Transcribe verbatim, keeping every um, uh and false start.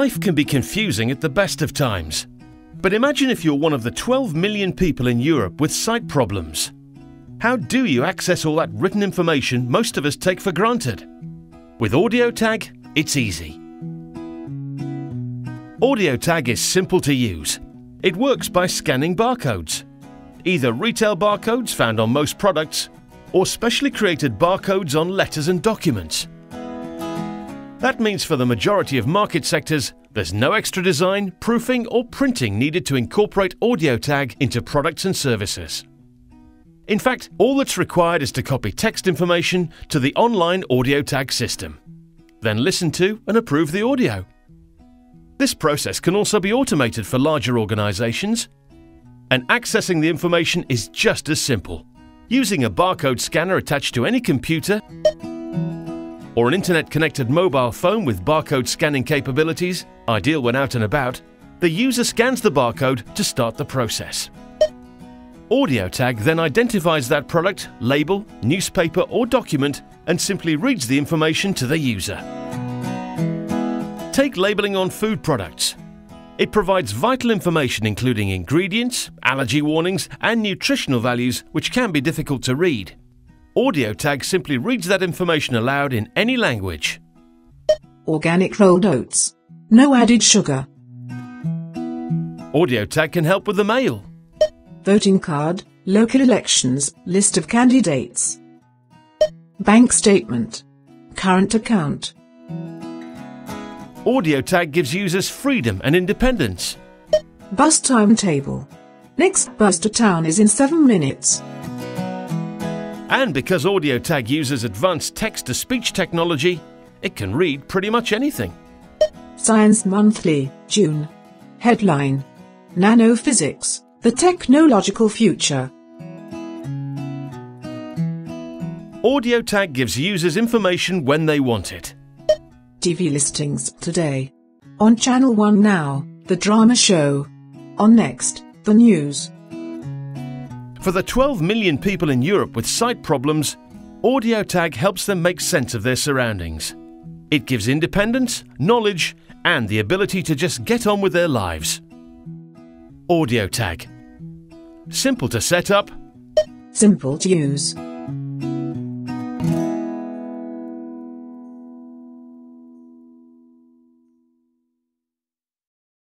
Life can be confusing at the best of times. But imagine if you're one of the twelve million people in Europe with sight problems. How do you access all that written information most of us take for granted? With AudioTag, it's easy. AudioTag is simple to use. It works by scanning barcodes. Either retail barcodes found on most products or specially created barcodes on letters and documents. That means for the majority of market sectors, there's no extra design, proofing or printing needed to incorporate AudioTag into products and services. In fact, all that's required is to copy text information to the online AudioTag system. Then listen to and approve the audio. This process can also be automated for larger organizations. And accessing the information is just as simple. Using a barcode scanner attached to any computer or an internet-connected mobile phone with barcode scanning capabilities, ideal when out and about, the user scans the barcode to start the process. AudioTag then identifies that product, label, newspaper or document and simply reads the information to the user. Take labelling on food products. It provides vital information including ingredients, allergy warnings and nutritional values which can be difficult to read. AudioTag simply reads that information aloud in any language. Organic rolled oats. No added sugar. AudioTag can help with the mail. Voting card, local elections, list of candidates, bank statement, current account. AudioTag gives users freedom and independence. Bus timetable. Next bus to town is in seven minutes. And because AudioTag uses advanced text-to-speech technology, it can read pretty much anything. Science Monthly, June. Headline: Nanophysics, the technological future. AudioTag gives users information when they want it. T V listings today. On Channel one Now, the drama show. On Next, the news. For the twelve million people in Europe with sight problems, AudioTag helps them make sense of their surroundings. It gives independence, knowledge, and the ability to just get on with their lives. AudioTag. Simple to set up. Simple to use.